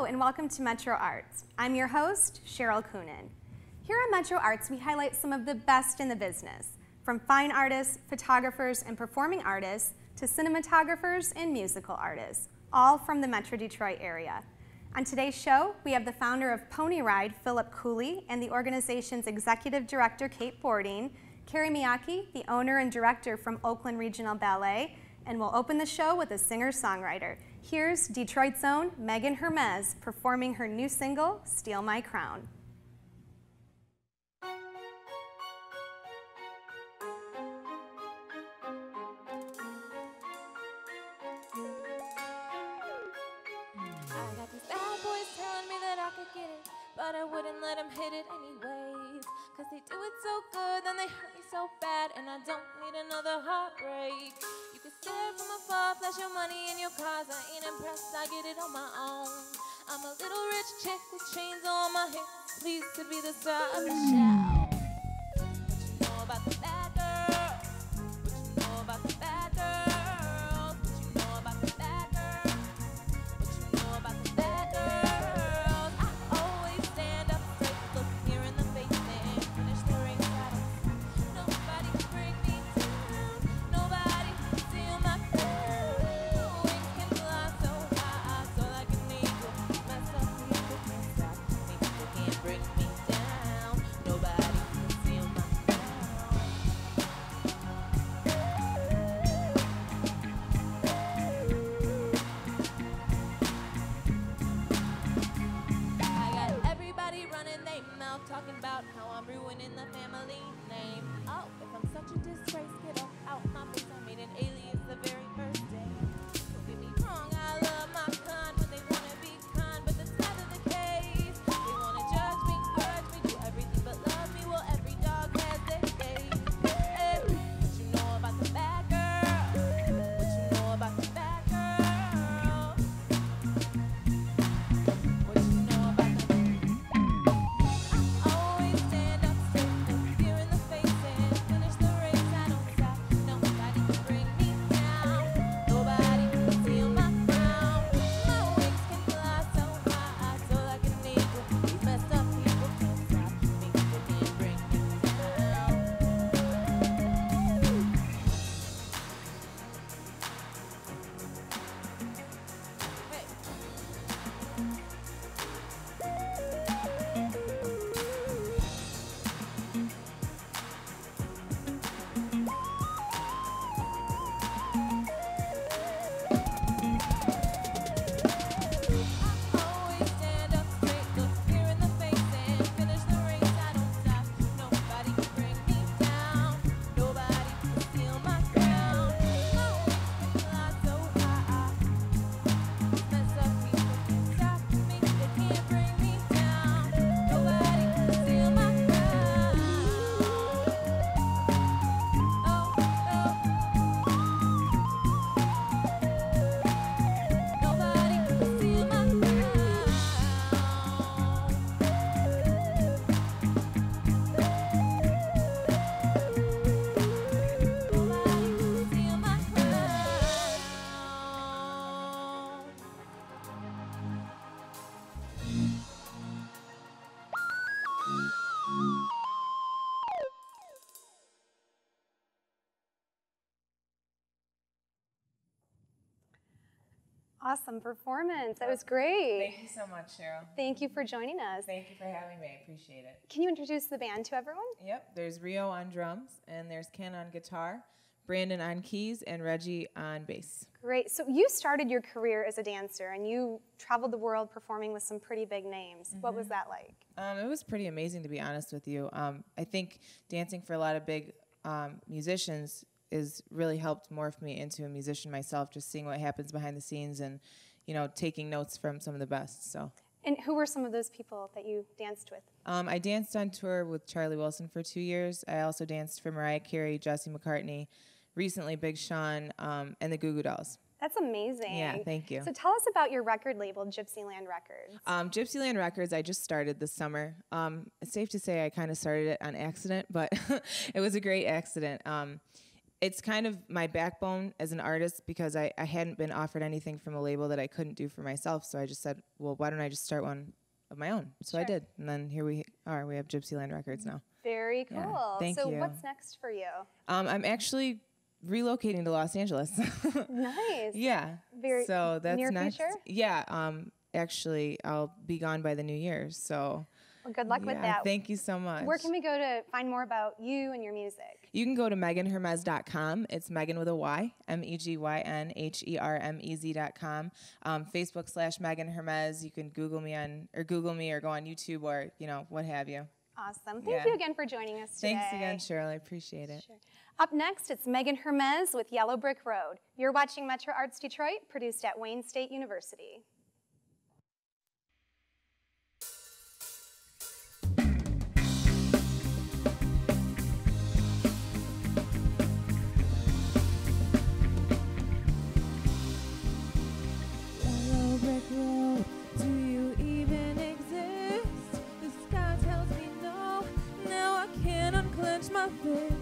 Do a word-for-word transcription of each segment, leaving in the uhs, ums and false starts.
Hello and welcome to Metro Arts. I'm your host, Cheryl Coonan. Here at Metro Arts, we highlight some of the best in the business, from fine artists, photographers, and performing artists to cinematographers and musical artists, all from the Metro Detroit area. On today's show, we have the founder of Ponyride, Philip Cooley, and the organization's executive director, Kate Bordine, Kerry Miotke, the owner and director from Oakland Regional Ballet, and we'll open the show with a singer-songwriter. Here's Detroit's own Megyn Hermez performing her new single, Steal My Crown. I got these bad boys telling me that I could get it, but I wouldn't let them hit it anyways. Cause they do it so good, then they hurt me so bad, and I don't need another heartbreak. Stare from afar, flash your money and your cars. I ain't impressed, I get it on my own. I'm a little rich chick with chains on my hips, pleased to be the star of the show. What you know about the bad girls? What you know about the bad girls? What you know about the bad girls? What you know about the bad girls? I always stand up straight, look here in the face and finish the ring. Nobody can bring me down. Nobody. Awesome performance. That was great. Thank you so much, Cheryl. Thank you for joining us. Thank you for having me. I appreciate it. Can you introduce the band to everyone? Yep. There's Rio on drums, and there's Ken on guitar, Brandon on keys, and Reggie on bass. Great. So you started your career as a dancer, and you traveled the world performing with some pretty big names. Mm-hmm. What was that like? Um, it was pretty amazing, to be honest with you. Um, I think dancing for a lot of big um, musicians is really helped morph me into a musician myself, just seeing what happens behind the scenes and, you know, taking notes from some of the best, so. And who were some of those people that you danced with? Um, I danced on tour with Charlie Wilson for two years. I also danced for Mariah Carey, Jesse McCartney, recently Big Sean, um, and the Goo Goo Dolls. That's amazing. Yeah, thank you. So tell us about your record label, Gypsy Land Records. Um, Gypsy Land Records, I just started this summer. Um, it's safe to say I kind of started it on accident, but it was a great accident. Um, it's kind of my backbone as an artist, because I, I hadn't been offered anything from a label that I couldn't do for myself. So I just said, well, why don't I just start one of my own? So sure. I did. And then here we are. We have Gypsy Land Records now. Very cool. Yeah. Thank so you. So what's next for you? Um, I'm actually relocating to Los Angeles. Nice. Yeah. Very so that's near next. Future? Yeah. Um, actually, I'll be gone by the new year. So... Well, good luck yeah, with that. Thank you so much. Where can we go to find more about you and your music? You can go to Megyn Hermez dot com. It's Megyn with a Y, M E G Y N H E R M E Z dot com. Um, Facebook slash Megyn Hermez. You can Google me on, or Google me, or go on YouTube, or you know, what have you. Awesome. Thank yeah. you again for joining us today. Thanks again, Cheryl. I appreciate it. Sure. Up next, it's Megyn Hermez with Yellow Brick Road. You're watching Metro Arts Detroit, produced at Wayne State University. My fist.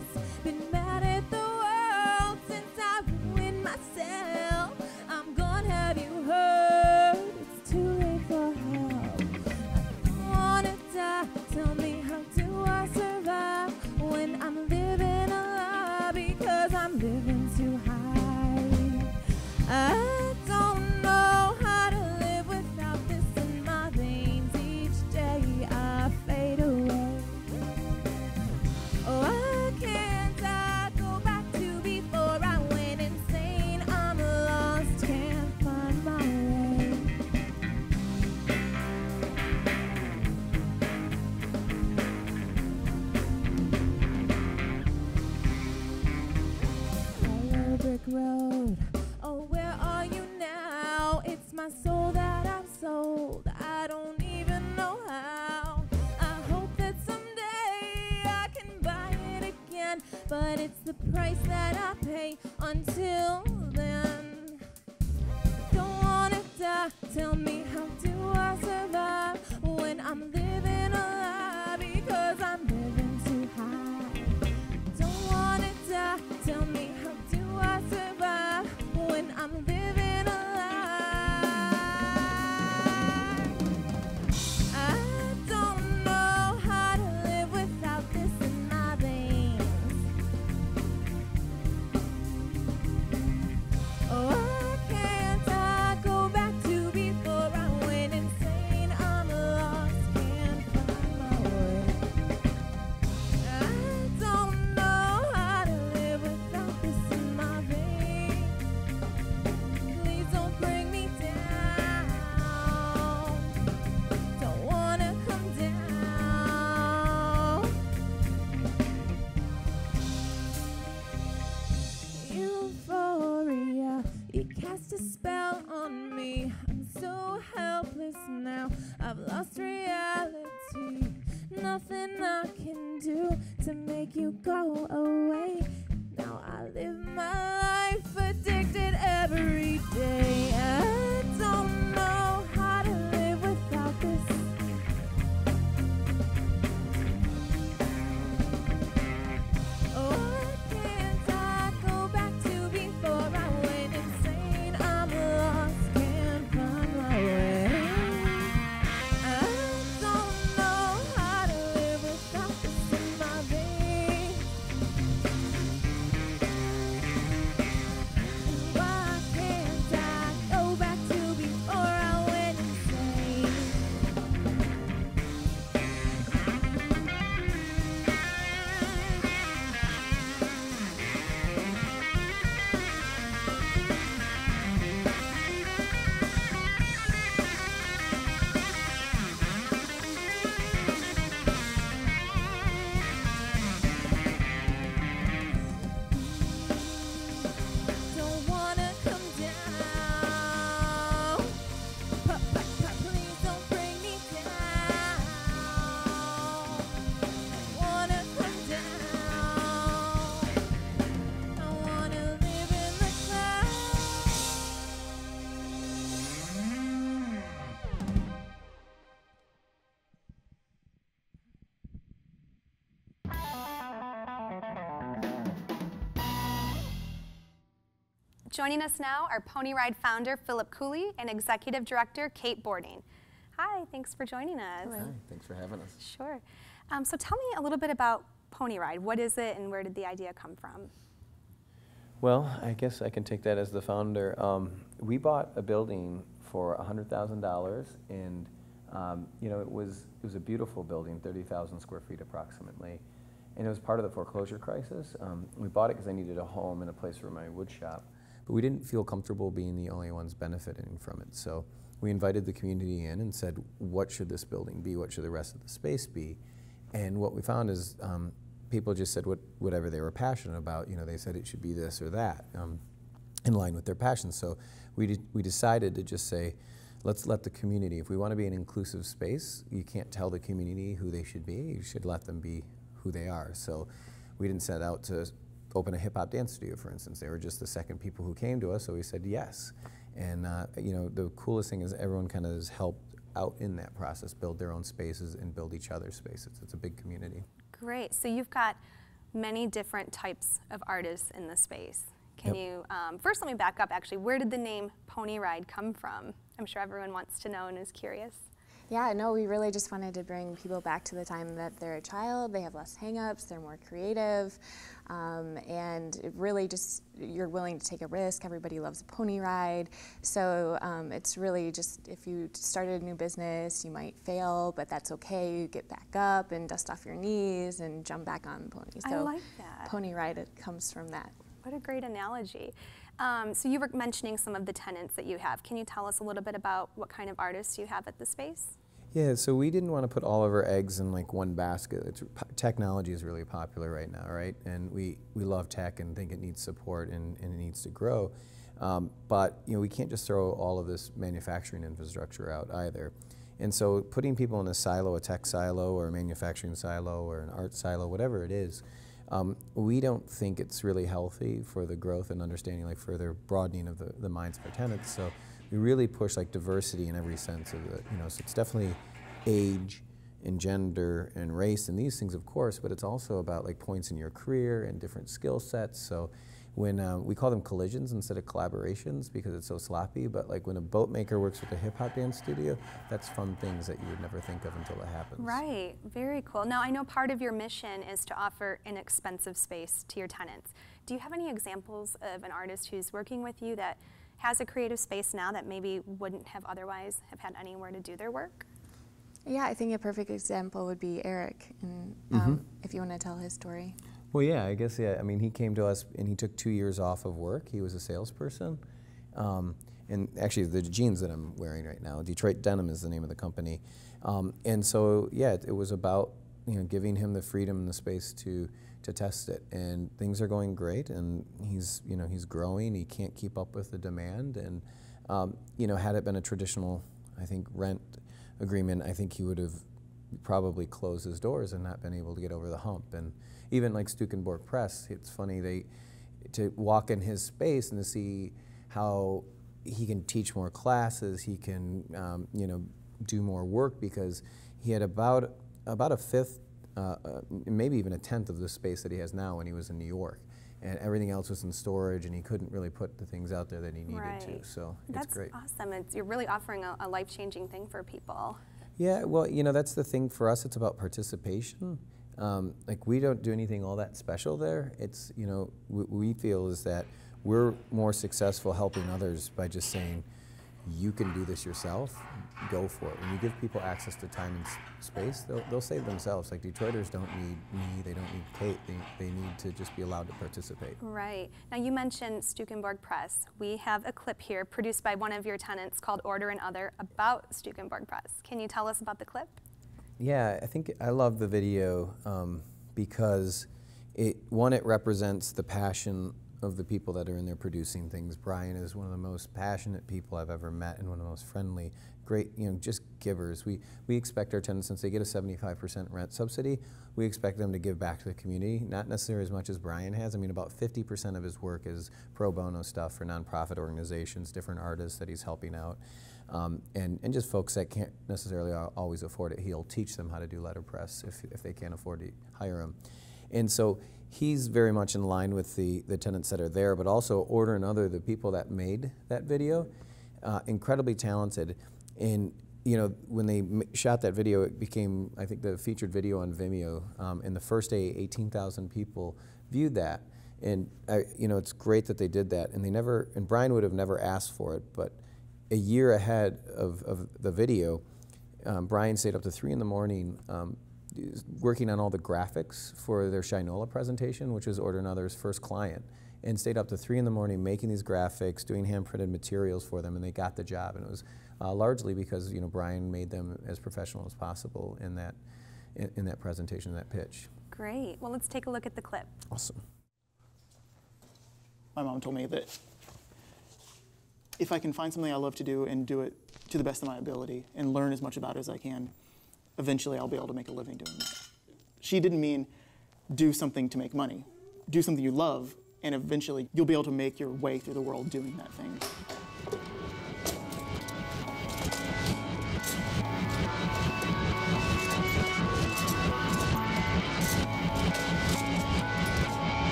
Been mad at the world since I ruined myself. I'm gone, have you heard? It's too late for help. I wanna die. Tell me, how do I survive when I'm living a lie because I'm living too high? I don't know how to live without this in my veins. Each day I fade away. Oh, I can't I go back to before I went insane. I'm lost, can't find my way. Yellow Brick Road, oh, where are you now? It's my soul that I've sold. I don't even know how. But it's the price that I pay until then. Don't wanna die. Tell me, how do I survive when I'm living a lie because I'm living too high? Don't wanna die. Tell me, how do I survive when I'm living a lie? I don't know how to live without this in my veins. Oh, I can't I go back to before I went insane. I'm lost, can't find my way. I don't know how to live without this in my veins. Please don't bring me down. Don't wanna come down. Euphoria. You cast a spell on me. I'm so helpless now. I've lost reality. Nothing I can do to make you go away. Now I live my life addicted every day. I don't know how to live without this. Oh, I can't I go back to before I Joining us now are Ponyride founder Philip Cooley and executive director Kate Bordine. Hi, thanks for joining us. Hello. Hi, thanks for having us. Sure. Um, so tell me a little bit about Ponyride. What is it and where did the idea come from? Well, I guess I can take that as the founder. Um, we bought a building for one hundred thousand dollars, and um, you know, it was it was a beautiful building, thirty thousand square feet approximately, and it was part of the foreclosure crisis. Um, we bought it because I needed a home and a place for my wood shop, but we didn't feel comfortable being the only ones benefiting from it. So we invited the community in and said, "What should this building be? What should the rest of the space be?" And what we found is, Um, people just said what, whatever they were passionate about. You know, they said it should be this or that, um, in line with their passions. So we did, we decided to just say, let's let the community. If we want to be an inclusive space, you can't tell the community who they should be. You should let them be who they are. So we didn't set out to open a hip hop dance studio, for instance. They were just the second people who came to us, so we said yes. And uh, you know, the coolest thing is everyone kind of has helped out in that process, build their own spaces and build each other's spaces. It's a big community. Great. So you've got many different types of artists in the space. Can yep. you, um, first let me back up actually, where did the name Ponyride come from? I'm sure everyone wants to know and is curious. Yeah, no, we really just wanted to bring people back to the time that they're a child, they have less hang-ups, they're more creative, um, and really just, you're willing to take a risk, everybody loves a pony ride, so um, it's really just, if you started a new business, you might fail, but that's okay, you get back up and dust off your knees and jump back on the pony. So I like that. Pony ride, it comes from that. What a great analogy. Um, so you were mentioning some of the tenants that you have. Can you tell us a little bit about what kind of artists you have at the space? Yeah, so we didn't want to put all of our eggs in like one basket. It's, technology is really popular right now, right? And we, we love tech and think it needs support and, and it needs to grow. Um, but you know, we can't just throw all of this manufacturing infrastructure out either. And so putting people in a silo, a tech silo or a manufacturing silo or an art silo, whatever it is, Um, we don't think it's really healthy for the growth and understanding, like further broadening of the, the minds of our tenants. So we really push like diversity in every sense of it, you know, so it's definitely age and gender and race and these things, of course, but it's also about like points in your career and different skill sets. So when uh, we call them collisions instead of collaborations because it's so sloppy, but like when a boat maker works with a hip hop dance studio, that's fun things that you would never think of until it happens. Right, very cool. Now I know part of your mission is to offer inexpensive space to your tenants. Do you have any examples of an artist who's working with you that has a creative space now that maybe wouldn't have otherwise have had anywhere to do their work? Yeah, I think a perfect example would be Eric, and um, mm-hmm. if you want to tell his story. Well, yeah, I guess, yeah, I mean, he came to us and he took two years off of work. He was a salesperson. Um, and actually, the jeans that I'm wearing right now, Detroit Denim is the name of the company. Um, and so, yeah, it, it was about, you know, giving him the freedom and the space to, to test it. And things are going great, and he's, you know, he's growing. He can't keep up with the demand. And, um, you know, had it been a traditional, I think, rent agreement, I think he would have probably closed his doors and not been able to get over the hump. And even like Stuckenborg Press, it's funny, they to walk in his space and to see how he can teach more classes, he can um, you know, do more work, because he had about about a fifth, uh, uh, maybe even a tenth of the space that he has now when he was in New York. And everything else was in storage, and he couldn't really put the things out there that he needed right. to, so that's it's great. That's awesome. It's, you're really offering a, a life-changing thing for people. Yeah, well, you know, that's the thing for us. It's about participation. Um, like, we don't do anything all that special there. It's, you know, what we feel is that we're more successful helping others by just saying, you can do this yourself, go for it. When you give people access to time and space, they'll, they'll save themselves. Like, Detroiters don't need me, they don't need Kate, they, they need to just be allowed to participate. Right. Now you mentioned Stuckenborg Press. We have a clip here produced by one of your tenants called Order and Other about Stuckenborg Press. Can you tell us about the clip? Yeah, I think I love the video um, because, it one, it represents the passion of the people that are in there producing things. Brian is one of the most passionate people I've ever met and one of the most friendly, great, you know, just givers. We, we expect our tenants, since they get a seventy-five percent rent subsidy, we expect them to give back to the community, not necessarily as much as Brian has. I mean, about fifty percent of his work is pro bono stuff for nonprofit organizations, different artists that he's helping out, um, and, and just folks that can't necessarily always afford it. He'll teach them how to do letterpress if, if they can't afford to hire him. And so he's very much in line with the, the tenets that are there, but also Order and Other, the people that made that video, uh, incredibly talented. And you know, when they m shot that video, it became, I think, the featured video on Vimeo. Um, and the first day, eighteen thousand people viewed that. And I, you know, it's great that they did that. And they never, and Brian would have never asked for it, but a year ahead of, of the video, um, Brian stayed up to three in the morning um, working on all the graphics for their Shinola presentation, which was Order and Other's first client, and stayed up to three in the morning making these graphics, doing hand-printed materials for them, and they got the job. And it was uh, largely because, you know, Brian made them as professional as possible in that, in, in that presentation, that pitch. Great. Well, let's take a look at the clip. Awesome. My mom told me that if I can find something I love to do and do it to the best of my ability and learn as much about it as I can, eventually I'll be able to make a living doing that. She didn't mean do something to make money. Do something you love, and eventually you'll be able to make your way through the world doing that thing.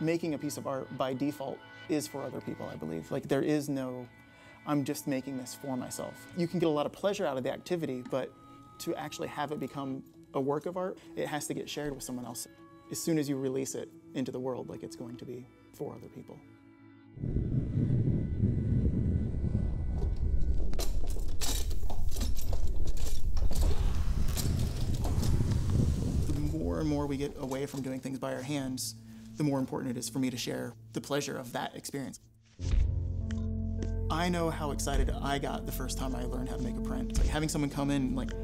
Making a piece of art by default is for other people, I believe. Like, there is no, I'm just making this for myself. You can get a lot of pleasure out of the activity, but to actually have it become a work of art, it has to get shared with someone else. As soon as you release it into the world, like, it's going to be for other people. The more and more we get away from doing things by our hands, the more important it is for me to share the pleasure of that experience. I know how excited I got the first time I learned how to make a print. Like, having someone come in and like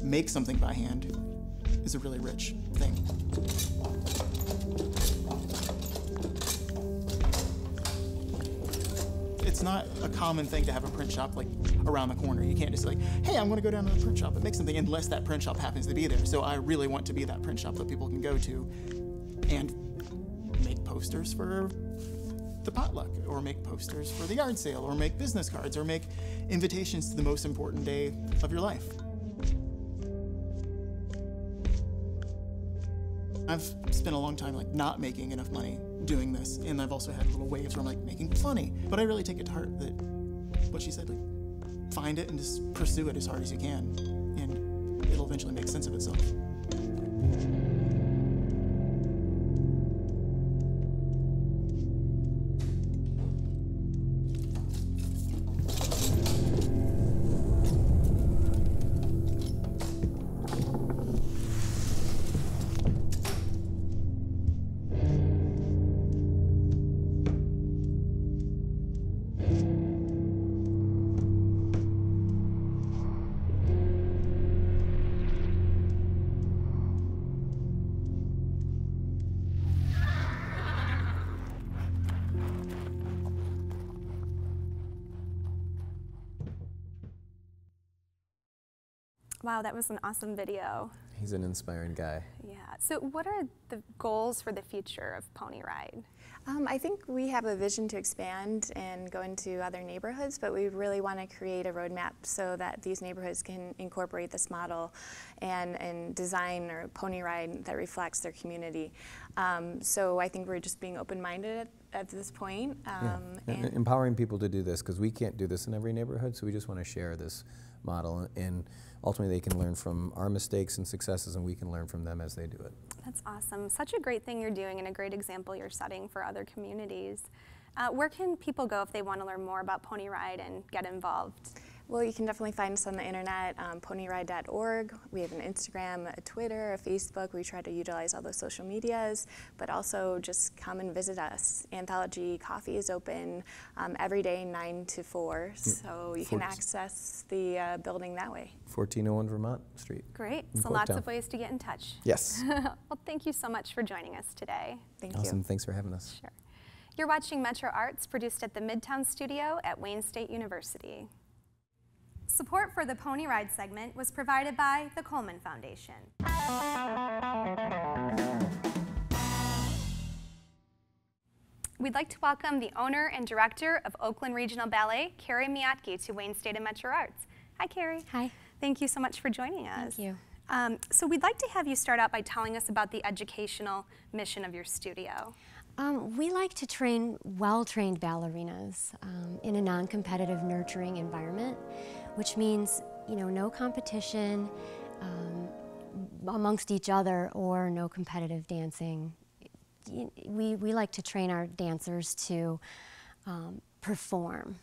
make something by hand is a really rich thing. It's not a common thing to have a print shop like around the corner. You can't just like, hey, I'm gonna go down to the print shop and make something, unless that print shop happens to be there. So I really want to be that print shop that people can go to and posters for the potluck, or make posters for the yard sale, or make business cards, or make invitations to the most important day of your life. I've spent a long time like not making enough money doing this, and I've also had little waves where I'm like making plenty, but I really take it to heart that what she said, like, find it and just pursue it as hard as you can, and it'll eventually make sense of itself. Wow, that was an awesome video. He's an inspiring guy. Yeah. So what are the goals for the future of Ponyride? Um, I think we have a vision to expand and go into other neighborhoods, but we really want to create a roadmap so that these neighborhoods can incorporate this model and, and design or Ponyride that reflects their community. Um, so I think we're just being open-minded at, at this point. Um, yeah. and and empowering people to do this, because we can't do this in every neighborhood, so we just want to share this model, and ultimately they can learn from our mistakes and successes, and we can learn from them as they do it. That's awesome. Such a great thing you're doing and a great example you're setting for other communities. Uh, where can people go if they want to learn more about Ponyride and get involved? Well, you can definitely find us on the internet, um, ponyride dot org. We have an Instagram, a Twitter, a Facebook. We try to utilize all those social medias, but also just come and visit us. Anthology Coffee is open um, every day, nine to four, so you can access the uh, building that way. fourteen oh one Vermont Street. Great, so lots of ways to get in touch. Yes. Well, thank you so much for joining us today. Thank you. Awesome, thanks for having us. Sure. You're watching Metro Arts, produced at the Midtown Studio at Wayne State University. Support for the Ponyride segment was provided by the Coleman Foundation. We'd like to welcome the owner and director of Oakland Regional Ballet, Kerry Miotke, to Wayne State and Metro Arts. Hi, Kerry. Hi. Thank you so much for joining us. Thank you. Um, so we'd like to have you start out by telling us about the educational mission of your studio. Um, we like to train well-trained ballerinas um, in a non-competitive, nurturing environment, which means, you know, no competition um, amongst each other or no competitive dancing. We, we like to train our dancers to um, perform.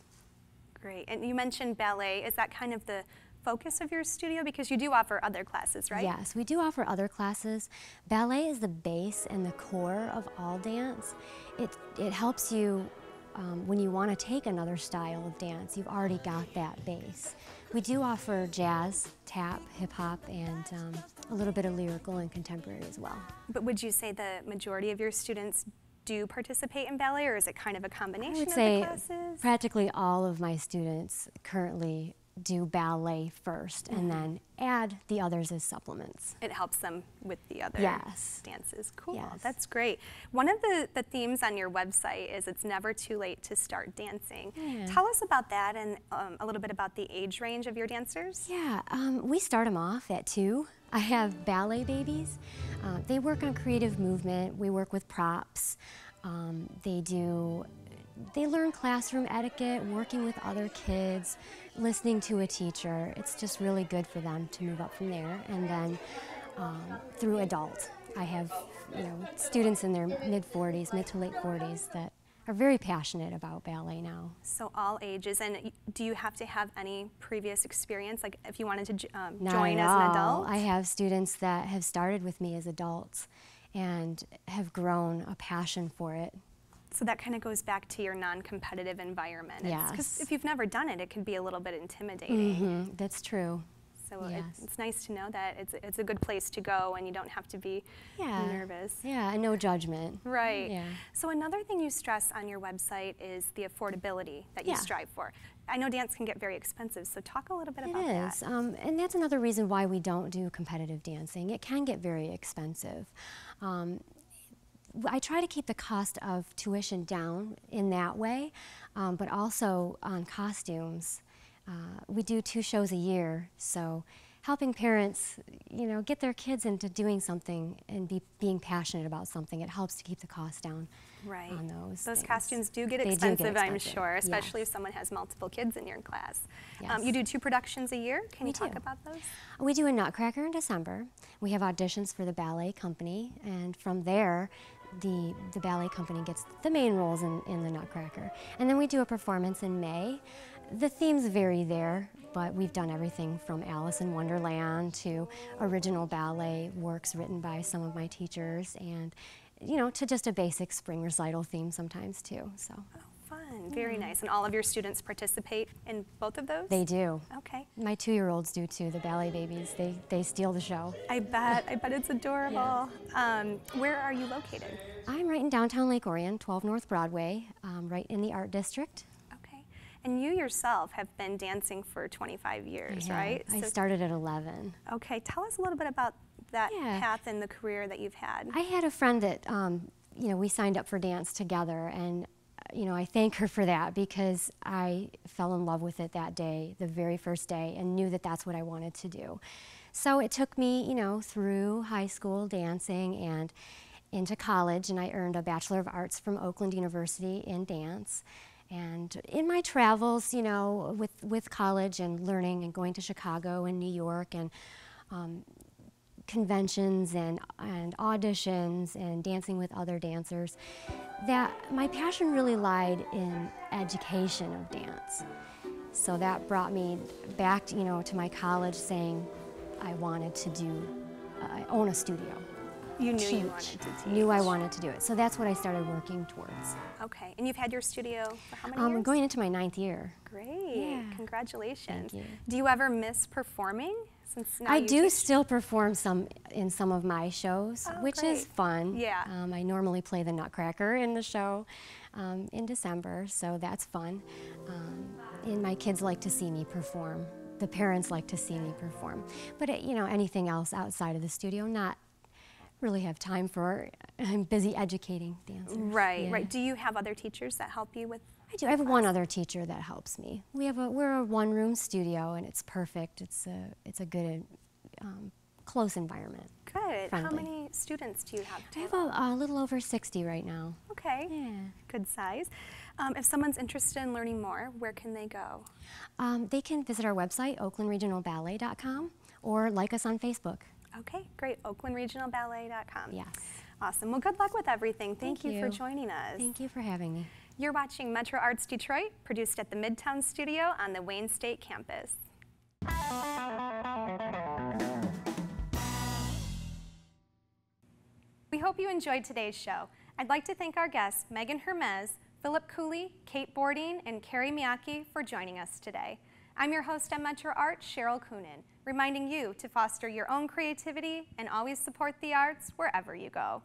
Great. And you mentioned ballet. Is that kind of the focus of your studio? Because you do offer other classes, right? Yes, we do offer other classes. Ballet is the base and the core of all dance. It, it helps you um, when you want to take another style of dance. You've already got that base. We do offer jazz, tap, hip-hop, and um, a little bit of lyrical and contemporary as well. But would you say the majority of your students do participate in ballet, or is it kind of a combination I would of say the classes? Practically all of my students currently do ballet first, mm-hmm. and then add the others as supplements. It helps them with the other yes. dances. Cool, yes. That's great. One of the, the themes on your website is it's never too late to start dancing. Yeah. Tell us about that and um, a little bit about the age range of your dancers. Yeah, um, we start them off at two. I have ballet babies. Uh, they work on creative movement. We work with props. Um, they do They learn classroom etiquette, working with other kids, listening to a teacher. It's just really good for them to move up from there. And then um, through adult, I have you know students in their mid forties, mid to late forties that are very passionate about ballet now. So all ages. And do you have to have any previous experience, like if you wanted to um, join as an adult? I have students that have started with me as adults and have grown a passion for it. So that kind of goes back to your non-competitive environment. Yes. Because if you've never done it, it can be a little bit intimidating. Mm-hmm. That's true. So yes. it, it's nice to know that it's, it's a good place to go and you don't have to be yeah. nervous. Yeah, and no judgment. Right. Yeah. So another thing you stress on your website is the affordability that you yeah. strive for. I know dance can get very expensive, so talk a little bit it about is. that. Um, and that's another reason why we don't do competitive dancing. It can get very expensive. Um, I try to keep the cost of tuition down in that way, um, but also on costumes. Uh, we do two shows a year, so helping parents, you know, get their kids into doing something and be being passionate about something, it helps to keep the cost down right. on those Those things. costumes do get, expensive, do get expensive, I'm sure, especially yes. if someone has multiple kids in your class. Yes. Um, you do two productions a year. Can we you talk do. about those? We do a Nutcracker in December. We have auditions for the ballet company, and from there, The, the ballet company gets the main roles in, in the Nutcracker. And then we do a performance in May. The themes vary there, but we've done everything from Alice in Wonderland to original ballet works written by some of my teachers and, you know, to just a basic spring recital theme sometimes too, so. Oh, fun, very yeah. nice. And all of your students participate in both of those? They do. Okay. My two-year-olds do too, the ballet babies. They, they steal the show. I bet, I bet it's adorable. Yes. Um, where are you located? I'm right in downtown Lake Orion, twelve North Broadway, um, right in the Art District. Okay. And you yourself have been dancing for twenty-five years, yeah. right? I so started at eleven. Okay. Tell us a little bit about that yeah. path and the career that you've had. I had a friend that, um, you know, we signed up for dance together, and, you know, I thank her for that because I fell in love with it that day, the very first day, and knew that that's what I wanted to do. So it took me, you know, through high school dancing and into college, and I earned a Bachelor of Arts from Oakland University in dance. And in my travels, you know, with, with college and learning and going to Chicago and New York and um, conventions and, and auditions and dancing with other dancers, that my passion really lied in education of dance. So that brought me back, you know, to my college saying I wanted to do, I own a studio. You knew teach. you wanted to teach. Knew I wanted to do it. So that's what I started working towards. Okay. And you've had your studio for how many um, years? Going into my ninth year. Great. Yeah. Congratulations. Thank you. Do you ever miss performing? Since now I you do teach? still perform some in some of my shows, oh, which great. is fun. Yeah. Um, I normally play the Nutcracker in the show um, in December, so that's fun. Um, and my kids like to see me perform. The parents like to see me perform. But, it, you know, anything else outside of the studio, not really have time for. I'm busy educating dancers. Right, yeah. right. Do you have other teachers that help you with? I do. I have class? one other teacher that helps me. We have a we're a one-room studio, and it's perfect. It's a it's a good um, close environment. Good. Friendly. How many students do you have? I have a, a little over sixty right now. Okay. Yeah. Good size. Um, if someone's interested in learning more, where can they go? Um, they can visit our website, oakland regional ballet dot com, or like us on Facebook. Okay, great. oakland regional ballet dot com. Yes. Awesome. Well, good luck with everything. Thank, Thank you, you for joining us. Thank you for having me. You're watching Metro Arts Detroit, produced at the Midtown Studio on the Wayne State campus. We hope you enjoyed today's show. I'd like to thank our guests, Megyn Hermez, Philip Cooley, Kate Bordine, and Kerry Miotke for joining us today. I'm your host at Metro Arts, Cheryl Coonan, reminding you to foster your own creativity and always support the arts wherever you go.